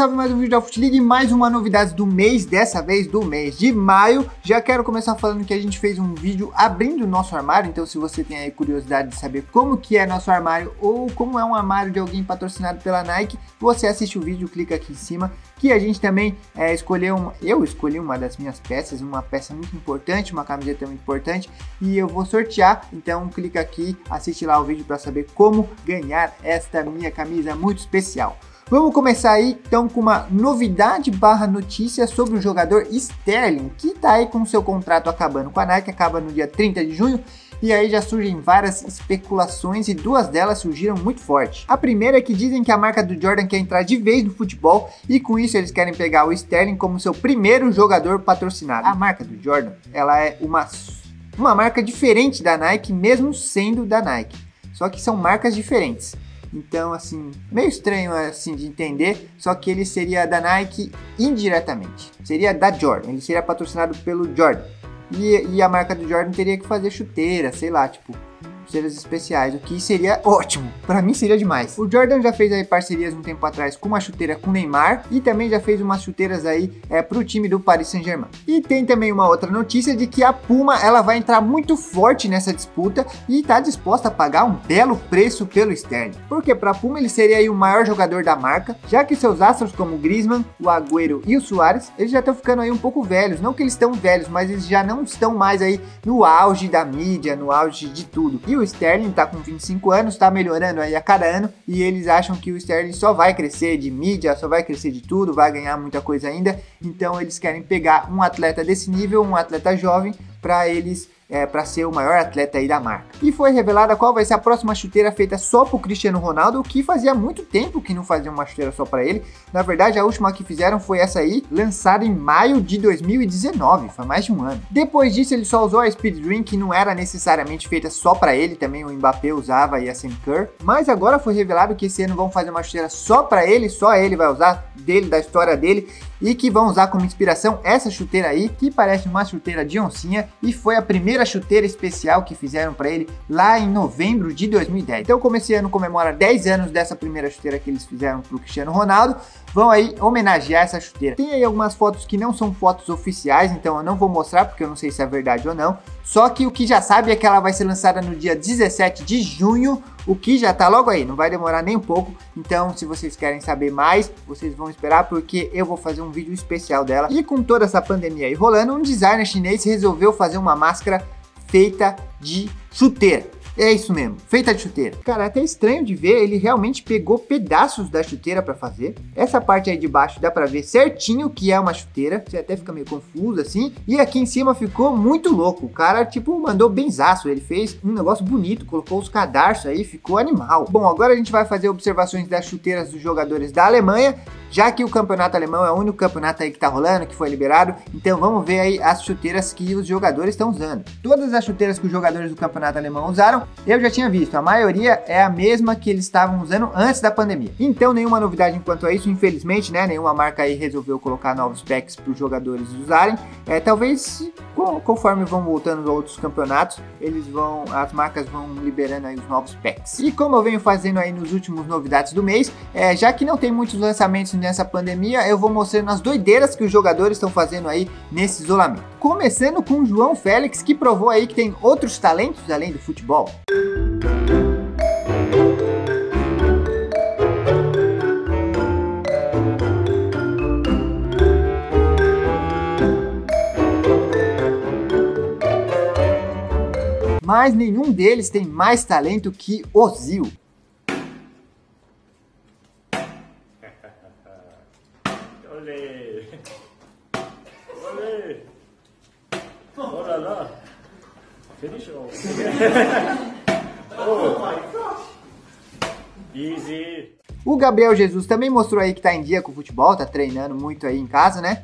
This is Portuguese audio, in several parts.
salve mais um vídeo da Futeboliga e mais uma novidade do mês, dessa vez do mês de maio. Já quero começar falando que a gente fez um vídeo abrindo o nosso armário, então se você tem aí curiosidade de saber como que é nosso armário ou como é um armário de alguém patrocinado pela Nike, você assiste o vídeo, clica aqui em cima, que a gente também eu escolhi uma das minhas peças, uma peça muito importante, uma camiseta muito importante, e eu vou sortear, então clica aqui, assiste lá o vídeo para saber como ganhar esta minha camisa muito especial. Vamos começar aí então com uma novidade barra notícia sobre o jogador Sterling, que está aí com seu contrato acabando com a Nike, acaba no dia 30 de junho. E aí já surgem várias especulações e duas delas surgiram muito forte. A primeira é que dizem que a marca do Jordan quer entrar de vez no futebol e com isso eles querem pegar o Sterling como seu primeiro jogador patrocinado. A marca do Jordan, ela é uma marca diferente da Nike, mesmo sendo da Nike. Só que são marcas diferentes. Então, assim, meio estranho assim de entender, só que ele seria da Nike indiretamente. Seria da Jordan, ele seria patrocinado pelo Jordan. E a marca do Jordan teria que fazer chuteira, sei lá, tipo, chuteiras especiais, o que seria ótimo, pra mim seria demais. O Jordan já fez aí parcerias um tempo atrás com uma chuteira com o Neymar e também já fez umas chuteiras aí pro time do Paris Saint-Germain. E tem também uma outra notícia de que a Puma, ela vai entrar muito forte nessa disputa e tá disposta a pagar um belo preço pelo Sterling. Porque pra Puma ele seria aí o maior jogador da marca, já que seus astros como o Griezmann, o Agüero e o Suárez, eles já estão ficando aí um pouco velhos, não que eles estão velhos, mas eles já não estão mais aí no auge da mídia, no auge de tudo. E o Sterling tá com 25 anos, tá melhorando aí a cada ano e eles acham que o Sterling só vai crescer de mídia, só vai crescer de tudo, vai ganhar muita coisa ainda, então eles querem pegar um atleta desse nível, um atleta jovem, para eles... para ser o maior atleta aí da marca. E foi revelada qual vai ser a próxima chuteira feita só pro Cristiano Ronaldo, que fazia muito tempo que não fazia uma chuteira só para ele. Na verdade, a última que fizeram foi essa aí, lançada em maio de 2019, foi mais de um ano. Depois disso, ele só usou a Speed Dream, que não era necessariamente feita só para ele, também o Mbappé usava e a Sam Kerr. Mas agora foi revelado que esse ano vão fazer uma chuteira só para ele, só ele vai usar, dele, da história dele, e que vão usar como inspiração essa chuteira aí, que parece uma chuteira de oncinha, e foi a primeira chuteira especial que fizeram para ele lá em novembro de 2010. Então como esse ano comemora 10 anos dessa primeira chuteira que eles fizeram para o Cristiano Ronaldo, vão aí homenagear essa chuteira. Tem aí algumas fotos que não são fotos oficiais, então eu não vou mostrar porque eu não sei se é verdade ou não, só que o que já sabe é que ela vai ser lançada no dia 17 de junho, o que já tá logo aí, não vai demorar nem um pouco. Então se vocês querem saber mais, vocês vão esperar porque eu vou fazer um vídeo especial dela. E com toda essa pandemia aí rolando, um designer chinês resolveu fazer uma máscara feita de chuteira. É isso mesmo, feita de chuteira. Cara, é até estranho de ver, ele realmente pegou pedaços da chuteira pra fazer. Essa parte aí de baixo dá pra ver certinho que é uma chuteira, você até fica meio confuso assim. E aqui em cima ficou muito louco, o cara tipo mandou benzaço, ele fez um negócio bonito, colocou os cadarços aí, ficou animal. Bom, agora a gente vai fazer observações das chuteiras dos jogadores da Alemanha, já que o campeonato alemão é o único campeonato aí que tá rolando, que foi liberado, então vamos ver aí as chuteiras que os jogadores estão usando. Todas as chuteiras que os jogadores do campeonato alemão usaram, eu já tinha visto, a maioria é a mesma que eles estavam usando antes da pandemia. Então nenhuma novidade enquanto a isso, infelizmente, né, nenhuma marca aí resolveu colocar novos packs para os jogadores usarem. Talvez, conforme vão voltando outros campeonatos, as marcas vão liberando aí os novos packs. E como eu venho fazendo aí nos últimos novidades do mês, já que não tem muitos lançamentos nessa pandemia, eu vou mostrando as doideiras que os jogadores estão fazendo aí nesse isolamento. Começando com o João Félix, que provou aí que tem outros talentos além do futebol. Mas nenhum deles tem mais talento que Ozil. O Gabriel Jesus também mostrou aí que tá em dia com o futebol, tá treinando muito aí em casa, né?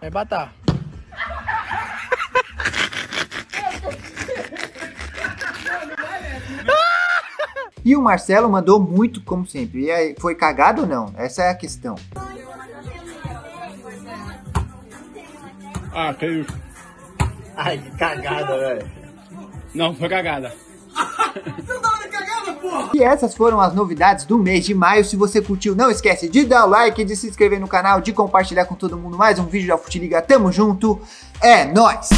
É batata. E o Marcelo mandou muito, como sempre. E aí, foi cagado ou não? Essa é a questão. Ah, que isso? Ai, que cagada, velho. Não, foi cagada. Você tá de cagada? porra! E essas foram as novidades do mês de maio. Se você curtiu, não esquece de dar o like, de se inscrever no canal, de compartilhar com todo mundo mais um vídeo da Futeboliga. Tamo junto, é nóis!